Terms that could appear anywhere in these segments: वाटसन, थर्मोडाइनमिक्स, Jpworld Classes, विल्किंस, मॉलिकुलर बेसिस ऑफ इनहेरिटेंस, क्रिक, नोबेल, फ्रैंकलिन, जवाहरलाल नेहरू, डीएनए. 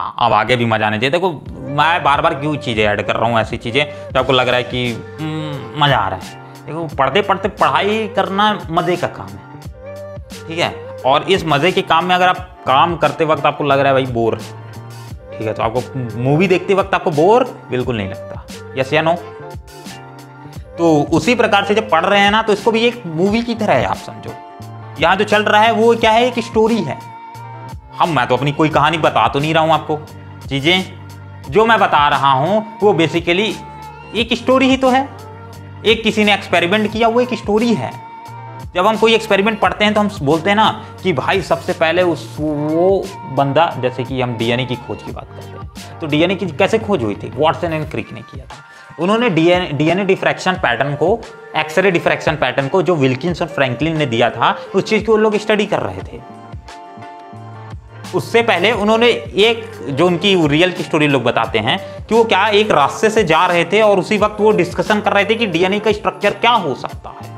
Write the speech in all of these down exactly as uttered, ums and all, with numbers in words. अब आगे भी मजा आने चाहिए। देखो मैं बार बार क्यों चीज़ें ऐड कर रहा हूँ, ऐसी चीज़ें जो आपको लग रहा है कि मज़ा आ रहा है। देखो पढ़ते पढ़ते पढ़ाई करना मज़े का काम है, ठीक है। और इस मज़े के काम में अगर आप काम करते वक्त आपको लग रहा है भाई बोर, ठीक है, तो आपको मूवी देखते वक्त आपको बोर बिल्कुल नहीं लगता, यस या नो। तो उसी प्रकार से जब पढ़ रहे हैं ना, तो इसको भी एक मूवी की तरह है, आप समझो। यहाँ जो चल रहा है वो क्या है, एक स्टोरी है। हम मैं तो अपनी कोई कहानी बता तो नहीं रहा हूँ आपको, चीज़ें जो मैं बता रहा हूँ वो बेसिकली एक स्टोरी ही तो है। एक किसी ने एक्सपेरिमेंट किया, वो एक स्टोरी है। जब हम कोई एक्सपेरिमेंट पढ़ते हैं तो हम बोलते हैं ना कि भाई सबसे पहले उस वो बंदा, जैसे कि हम डीएनए की खोज की बात करते हैं, तो डीएनए की कैसे खोज हुई थी, वाटसन एंड क्रिक ने किया था। उन्होंने डीएनए डीएनए डिफ्रैक्शन पैटर्न को, एक्सरे डिफ्रैक्शन पैटर्न को, जो विल्किंस और फ्रैंकलिन ने दिया था, उस चीज़ को वो लोग स्टडी कर रहे थे। उससे पहले उन्होंने एक जो उनकी रियल की स्टोरी लोग बताते हैं कि वो क्या एक रास्ते से जा रहे थे और उसी वक्त वो डिस्कशन कर रहे थे कि डीएनए का स्ट्रक्चर क्या हो सकता है।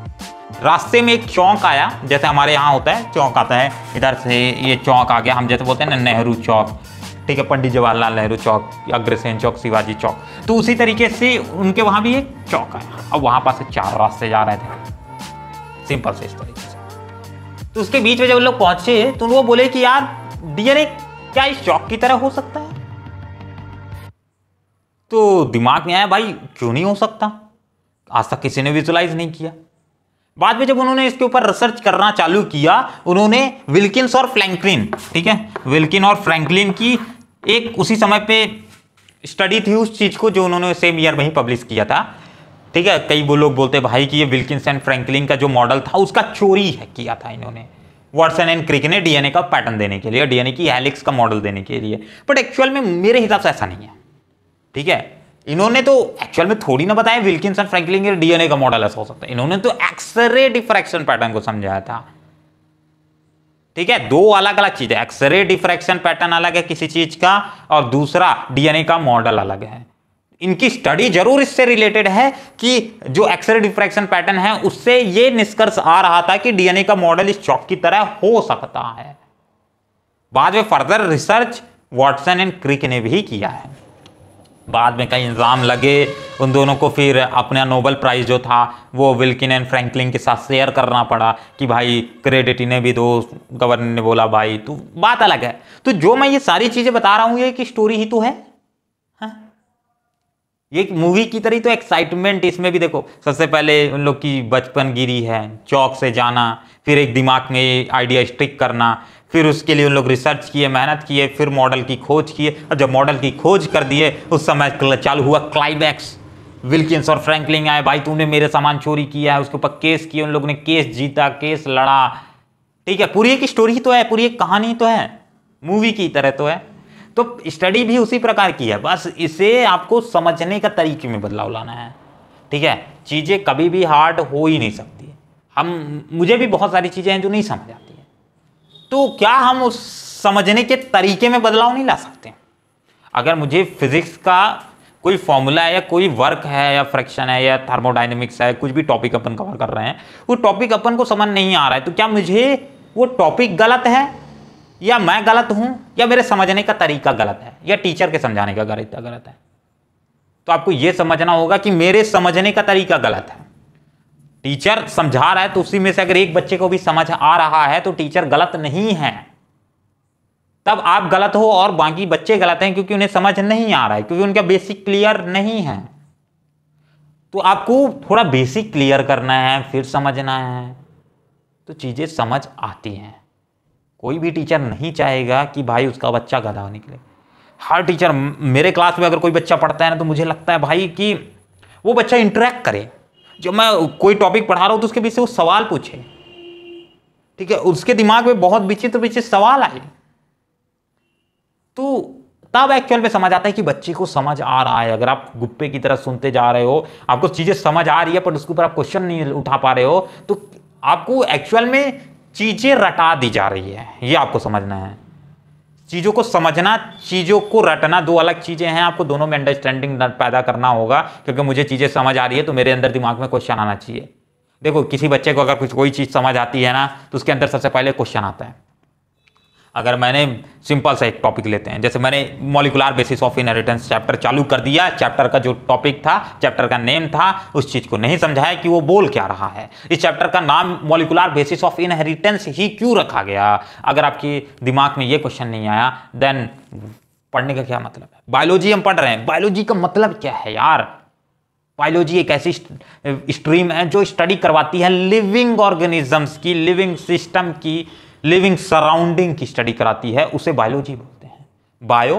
रास्ते में एक चौक आया, जैसे हमारे यहाँ होता है चौक आता है, इधर से ये चौक आ गया, हम जैसे बोलते हैं ना नेहरू चौक, ठीक है, पंडित जवाहरलाल नेहरू चौक, अग्रसेन चौक, शिवाजी चौक। तो उसी तरीके से उनके वहाँ भी एक चौक आया। अब वहाँ पास चार रास्ते जा रहे थे, सिंपल से इस तरीके से। तो उसके बीच में जब लोग पहुँचे तो वो बोले कि यार डीएनए क्या इस चौक की तरह हो सकता है? तो दिमाग में आया भाई क्यों नहीं हो सकता, आज तक किसी ने विजुलाइज नहीं किया। बाद में जब उन्होंने इसके ऊपर रिसर्च करना चालू किया, उन्होंने विल्किंस और फ्रैंकलिन, ठीक है, विल्किन और फ्रैंकलिन की एक उसी समय पे स्टडी थी उस चीज़ को, जो उन्होंने सेम ईयर में ही पब्लिश किया था, ठीक है। कई वो लोग बोलते भाई कि ये विल्किंस एंड फ्रैंकलिन का जो मॉडल था उसका चोरी है किया था इन्होंने, वाटसन एंड क्रिक ने, डीएनए का पैटर्न देने के लिए, डीएनए की हेलिक्स का मॉडल देने के लिए। बट एक्चुअल में मेरे हिसाब से ऐसा नहीं है, ठीक है। इन्होंने तो एक्चुअल में थोड़ी ना बताया विल्किंस एंड फ्रैंकलिन के डीएनए का मॉडल ऐसा हो सकता है। इन्होंने तो एक्सरे डिफ्रैक्शन पैटर्न को समझाया था, ठीक है। दो अलग अलग चीज़ है, एक्सरे डिफ्रैक्शन पैटर्न अलग है किसी चीज़ का, और दूसरा डीएनए का मॉडल अलग है। इनकी स्टडी जरूर इससे रिलेटेड है कि जो एक्सरे डिफ्रैक्शन पैटर्न है उससे ये निष्कर्ष आ रहा था कि डीएनए का मॉडल इस चौक की तरह हो सकता है। बाद में further research वाटसन and क्रिक ने भी किया है। बाद में कई इल्ज़ाम लगे उन दोनों को, फिर अपना नोबेल प्राइज़ जो था वो विल्किन एंड फ्रैंकलिन के साथ शेयर करना पड़ा कि भाई क्रेडिट इन्हें भी दो। गवर्नर ने बोला भाई तो बात अलग है। तो जो मैं ये सारी चीज़ें बता रहा हूँ ये कि स्टोरी ही तो है, ये एक मूवी की तरह। तो एक्साइटमेंट इसमें भी देखो, सबसे पहले उन लोग की बचपन गिरी है, चौक से जाना, फिर एक दिमाग में आइडिया स्टिक करना, फिर उसके लिए उन लोग रिसर्च किए, मेहनत किए, फिर मॉडल की खोज किए। और जब मॉडल की खोज कर दिए उस समय चालू हुआ क्लाइमैक्स। विल्किंस और फ्रैंकलिन आए, भाई तुमने मेरे सामान चोरी किया है, उसके ऊपर केस किए, उन लोगों ने केस जीता, केस लड़ा, ठीक है। पूरी एक स्टोरी तो है, पूरी एक कहानी तो है, मूवी की तरह तो है। तो स्टडी भी उसी प्रकार की है, बस इसे आपको समझने का तरीके में बदलाव लाना है, ठीक है। चीज़ें कभी भी हार्ड हो ही नहीं सकती। हम मुझे भी बहुत सारी चीज़ें हैं जो नहीं समझ आती हैं, तो क्या हम उस समझने के तरीके में बदलाव नहीं ला सकते? अगर मुझे फिजिक्स का कोई फॉर्मूला है या कोई वर्क है या फ्रैक्शन है या थर्मोडाइनमिक्स है, कुछ भी टॉपिक अपन कवर कर रहे हैं, वो टॉपिक अपन को समझ नहीं आ रहा है, तो क्या मुझे वो टॉपिक गलत है या मैं गलत हूं या मेरे समझने का तरीका गलत है या टीचर के समझाने का तरीका गलत है? तो आपको यह समझना होगा कि मेरे समझने का तरीका गलत है। टीचर समझा रहा है तो उसी में से अगर एक बच्चे को भी समझ आ रहा है तो टीचर गलत नहीं है, तब आप गलत हो और बाकी बच्चे गलत हैं, क्योंकि उन्हें समझ नहीं आ रहा है, क्योंकि उनका बेसिक क्लियर नहीं है। तो आपको थोड़ा बेसिक क्लियर करना है, फिर समझना है, तो चीज़ें समझ आती हैं। कोई भी टीचर नहीं चाहेगा कि भाई उसका बच्चा गधा निकले। हर टीचर, मेरे क्लास में अगर कोई बच्चा पढ़ता है ना तो मुझे लगता है भाई कि वो बच्चा इंटरेक्ट करे। जब मैं कोई टॉपिक पढ़ा रहा हूँ तो उसके बीच से वो सवाल पूछे, ठीक है, उसके दिमाग में बहुत विचित्र विचित्र सवाल आए, तो तब एक्चुअल में समझ आता है कि बच्चे को समझ आ रहा है। अगर आप गुप्पे की तरह सुनते जा रहे हो, आपको चीज़ें समझ आ रही है पर उसके ऊपर आप क्वेश्चन नहीं उठा पा रहे हो, तो आपको एक्चुअल में चीज़ें रटा दी जा रही है। ये आपको समझना है। चीज़ों को समझना, चीज़ों को रटना दो अलग चीज़ें हैं। आपको दोनों में अंडरस्टैंडिंग पैदा करना होगा, क्योंकि मुझे चीज़ें समझ आ रही है तो मेरे अंदर दिमाग में क्वेश्चन आना चाहिए। देखो, किसी बच्चे को अगर कुछ कोई चीज़ समझ आती है ना तो उसके अंदर सबसे पहले क्वेश्चन आता है। अगर मैंने सिंपल सा एक टॉपिक लेते हैं, जैसे मैंने मॉलिकुलर बेसिस ऑफ इनहेरिटेंस chapter चालू कर दिया, चैप्टर का जो टॉपिक था, चैप्टर का नेम था, उस चीज़ को नहीं समझाया कि वो बोल क्या रहा है, इस चैप्टर का नाम मॉलिकुलर बेसिस ऑफ इनहेरिटेंस ही क्यों रखा गया। अगर आपके दिमाग में ये क्वेश्चन नहीं आया देन पढ़ने का क्या मतलब है। बायोलॉजी हम पढ़ रहे हैं, बायोलॉजी का मतलब क्या है यार। बायोलॉजी एक ऐसी स्ट्रीम है जो स्टडी करवाती है लिविंग ऑर्गेनिजम्स की, लिविंग सिस्टम की, लिविंग सराउंडिंग की स्टडी कराती है, उसे बायोलॉजी बोलते हैं। बायो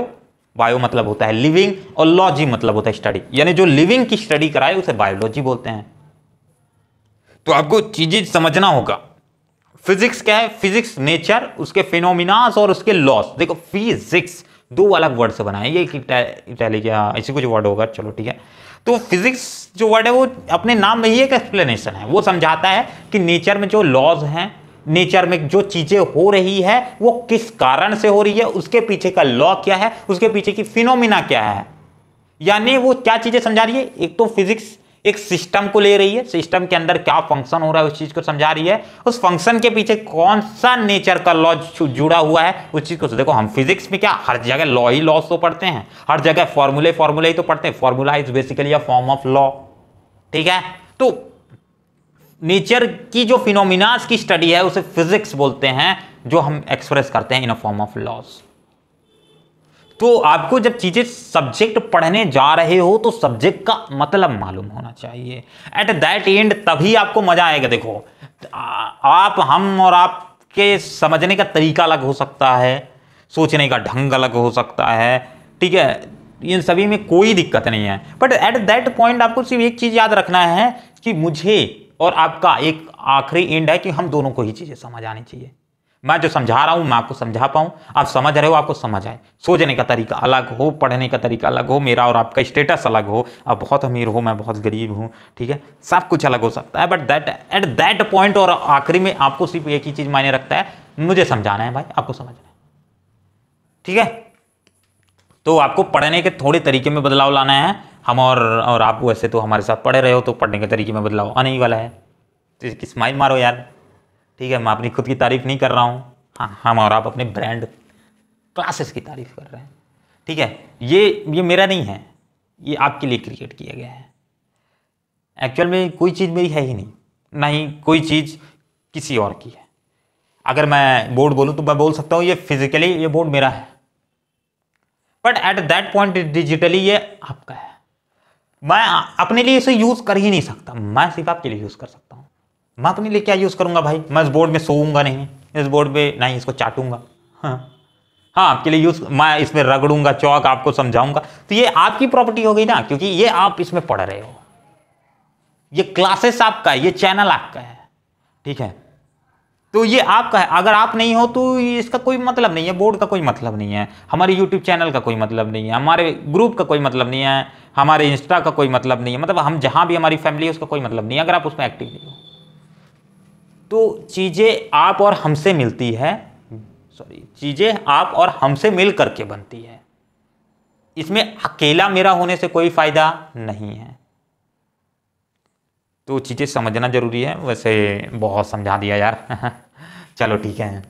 बायो मतलब होता है लिविंग और लॉजी मतलब होता है स्टडी, यानी जो लिविंग की स्टडी कराए उसे बायोलॉजी बोलते हैं। तो आपको चीजें समझना होगा। फिजिक्स क्या है, फिजिक्स नेचर, उसके फिनोमिनास और उसके लॉस। देखो फिजिक्स दो अलग वर्ड से बना है, ये इटैलिक ऐसी कुछ वर्ड होगा, चलो ठीक है। तो फिजिक्स जो वर्ड है वो अपने नाम में ही एक एक्सप्लेनेशन है, वो समझाता है कि नेचर में जो लॉज हैं, नेचर में जो चीज़ें हो रही है वो किस कारण से हो रही है, उसके पीछे का लॉ क्या है, उसके पीछे की फिनोमिना क्या है। यानी वो क्या चीज़ें समझा रही है, एक तो फिजिक्स एक सिस्टम को ले रही है, सिस्टम के अंदर क्या फंक्शन हो रहा है उस चीज़ को समझा रही है, उस फंक्शन के पीछे कौन सा नेचर का लॉ जुड़ा हुआ है उस चीज़ को। देखो हम फिजिक्स में क्या हर जगह लॉ ही लॉस तो पढ़ते हैं, हर जगह फॉर्मूले फॉर्मूले ही तो पढ़ते हैं, formula is basically a form of law, ठीक है। तो नेचर की जो फिनोमिनास की स्टडी है उसे फिजिक्स बोलते हैं, जो हम एक्सप्रेस करते हैं in a form of laws. तो आपको जब चीज़ें सब्जेक्ट पढ़ने जा रहे हो तो सब्जेक्ट का मतलब मालूम होना चाहिए एट दैट एंड, तभी आपको मज़ा आएगा। देखो आप, हम और आपके समझने का तरीका अलग हो सकता है, सोचने का ढंग अलग हो सकता है, ठीक है, इन सभी में कोई दिक्कत नहीं है, बट एट दैट पॉइंट आपको सिर्फ एक चीज़ याद रखना है कि मुझे और आपका एक आखिरी एंड है कि हम दोनों को ही चीज़ें समझ आनी चाहिए। मैं जो समझा रहा हूँ मैं आपको समझा पाऊँ, आप समझ रहे हो आपको समझ आए। सोचने का तरीका अलग हो, पढ़ने का तरीका अलग हो, मेरा और आपका स्टेटस अलग हो, आप बहुत अमीर हो मैं बहुत गरीब हूँ, ठीक है, सब कुछ अलग हो सकता है, but that at that point और आखिरी में आपको सिर्फ एक ही चीज़ मायने रखता है, मुझे समझाना है भाई, आपको समझना है, ठीक है। तो आपको पढ़ने के थोड़े तरीके में बदलाव लाना है। हम और, और आप वैसे तो हमारे साथ पढ़े रहे हो, तो पढ़ने के तरीके में बदलाव आने ही वाला है। तो स्माइल मारो यार, ठीक है, मैं अपनी खुद की तारीफ़ नहीं कर रहा हूँ, हाँ हम और आप अपने ब्रांड क्लासेस की तारीफ़ कर रहे हैं, ठीक है। ये ये मेरा नहीं है, ये आपके लिए क्रिएट किया गया है। एक्चुअल में कोई चीज़ मेरी है ही नहीं, ना ही कोई चीज़ किसी और की है। अगर मैं बोर्ड बोलूँ तो मैं बोल सकता हूँ ये फिजिकली ये बोर्ड मेरा है, but at that point digitally ये आपका है। मैं अपने लिए इसे यूज़ कर ही नहीं सकता, मैं सिर्फ आपके लिए यूज़ कर सकता हूँ। मैं अपने लिए क्या यूज़ करूँगा भाई, मैं इस बोर्ड में सोऊंगा नहीं, इस बोर्ड में नहीं इसको चाटूंगा, हाँ हाँ आपके लिए यूज़, मैं इसमें रगड़ूंगा चौक, आपको समझाऊंगा, तो ये आपकी प्रॉपर्टी हो गई ना, क्योंकि ये आप इसमें पढ़ रहे हो, ये क्लासेस आपका है, ये चैनल आपका है, ठीक है, तो ये आपका है। अगर आप नहीं हो तो इसका कोई मतलब नहीं है, बोर्ड का कोई मतलब नहीं है, हमारे यूट्यूब चैनल का कोई मतलब नहीं है, हमारे ग्रुप का कोई मतलब नहीं है, हमारे इंस्टा का कोई मतलब नहीं है, मतलब हम जहाँ भी हमारी फैमिली है उसका कोई मतलब नहीं है, अगर आप उसमें एक्टिव नहीं हो तो। चीज़ें आप और हमसे मिलती है, सॉरी चीज़ें आप और हमसे मिल करके बनती है, इसमें अकेला मेरा होने से कोई फ़ायदा नहीं है। तो चीज़ें समझना ज़रूरी है। वैसे बहुत समझा दिया यार चलो ठीक है,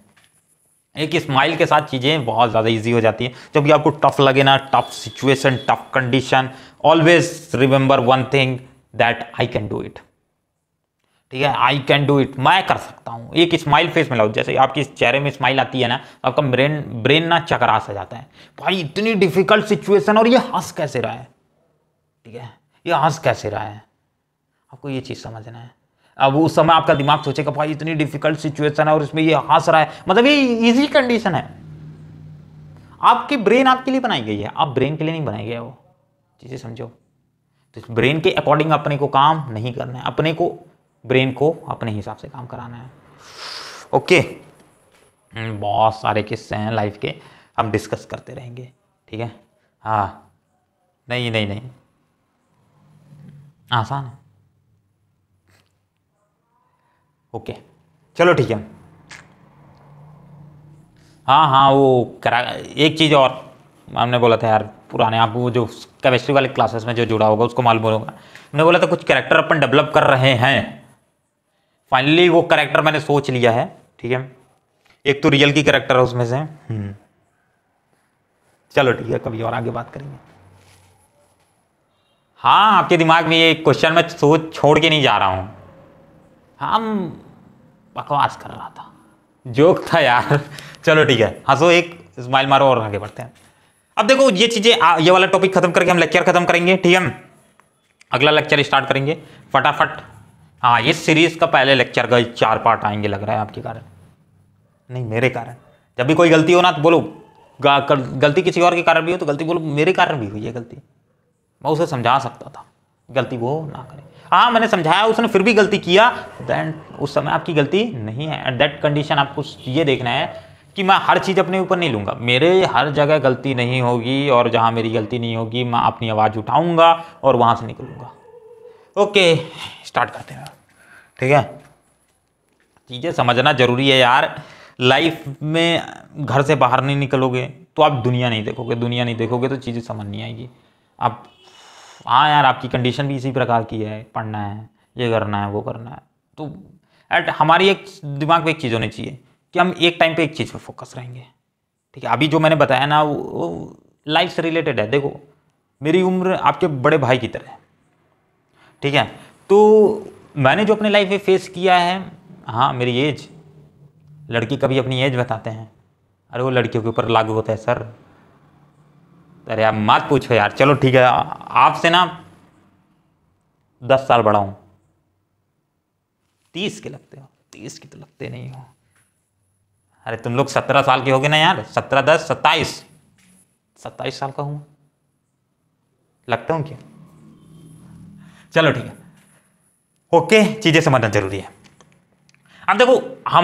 एक स्माइल के साथ चीज़ें बहुत ज़्यादा इजी हो जाती हैं। जब भी आपको टफ लगे ना, tough situation, tough condition, always remember one thing that I can do it, ठीक है, आई कैन डू इट, मैं कर सकता हूँ। एक स्माइल फेस में लाओ, जैसे आपके चेहरे में स्माइल आती है ना, आपका ब्रेन ब्रेन ना चकरा सा जाता है, भाई इतनी डिफिकल्ट सिचुएशन और ये हंस कैसे रहा है, ठीक है, ये हंस कैसे रहा है, आपको ये चीज़ समझना है। अब उस समय आपका दिमाग सोचेगा भाई इतनी डिफिकल्ट सिचुएशन है और इसमें ये हंस रहा है, मतलब ये इजी कंडीशन है। आपकी ब्रेन आपके लिए बनाई गई है, आप ब्रेन के लिए नहीं बनाई गई है वो, चीज़ें समझो। तो ब्रेन के अकॉर्डिंग अपने को काम नहीं करना है, अपने को ब्रेन को अपने हिसाब से काम कराना है। ओके, बहुत सारे किस्से हैं लाइफ के, हम डिस्कस करते रहेंगे, ठीक है। हाँ नहीं नहीं नहीं आसान है, ओके okay. चलो ठीक है। हाँ हाँ वो करा एक चीज़ और हमने बोला था यार, पुराने आप वो जो केमिस्ट्री वाले क्लासेस में जो जुड़ा होगा उसको मालूम होगा, हमने बोला था कुछ कैरेक्टर अपन डेवलप कर रहे हैं। फाइनली वो कैरेक्टर मैंने सोच लिया है, ठीक है, एक तो रियल की कैरेक्टर है उसमें से। हम्म चलो ठीक है, कभी और आगे बात करेंगे। हाँ आपके दिमाग में ये क्वेश्चन मैं सोच छोड़ के नहीं जा रहा हूँ, हम बकवास कर रहा था, जोक था यार। चलो ठीक है, हंसो एक स्माइल मारो और आगे बढ़ते हैं। अब देखो ये चीज़ें, ये वाला टॉपिक खत्म करके हम लेक्चर खत्म करेंगे, ठीक है, अगला लेक्चर स्टार्ट करेंगे फटाफट। हाँ इस सीरीज़ का पहले लेक्चर का चार पार्ट आएंगे लग रहा है, आपके कारण नहीं मेरे कारण। जब भी कोई गलती हो ना तो बोलो गलती किसी और के कारण भी हो तो गलती बोलो मेरे कारण भी हुई है गलती, मैं उसे समझा सकता था, गलती वो ना करे। हाँ मैंने समझाया, उसने फिर भी गलती किया, दैन उस समय आपकी गलती नहीं है। एट दैट कंडीशन आपको ये देखना है कि मैं हर चीज़ अपने ऊपर नहीं लूँगा, मेरे हर जगह गलती नहीं होगी, और जहाँ मेरी गलती नहीं होगी मैं अपनी आवाज़ उठाऊँगा और वहाँ से निकलूँगा। ओके स्टार्ट करते हैं, ठीक है। चीज़ें समझना ज़रूरी है यार, लाइफ में घर से बाहर नहीं निकलोगे तो आप दुनिया नहीं देखोगे, दुनिया नहीं देखोगे तो चीज़ें समझ नहीं आएगी आप। हाँ यार आपकी कंडीशन भी इसी प्रकार की है, पढ़ना है, ये करना है, वो करना है, तो एट हमारी एक दिमाग पे एक चीज़ होनी चाहिए कि हम एक टाइम पे एक चीज़ पे फोकस रहेंगे, ठीक है। अभी जो मैंने बताया ना वो, वो लाइफ से रिलेटेड है। देखो मेरी उम्र आपके बड़े भाई की तरह है, ठीक है, तो मैंने जो अपने लाइफ में फेस किया है, हाँ मेरी एज, लड़की कभी अपनी एज बताते हैं, अरे वो लड़कियों के ऊपर लागू होता है सर। अरे आप मत पूछो यार, चलो ठीक है, आपसे ना दस साल बड़ा हूँ, तीस के लगते हो, तीस के तो लगते नहीं हो। अरे तुम लोग सत्रह साल के होगे ना यार, सत्रह दस सत्ताईस, सत्ताईस साल का हूँ लगता हूँ क्या। चलो ठीक है, ओके, चीज़ें समझना जरूरी है। अब देखो हम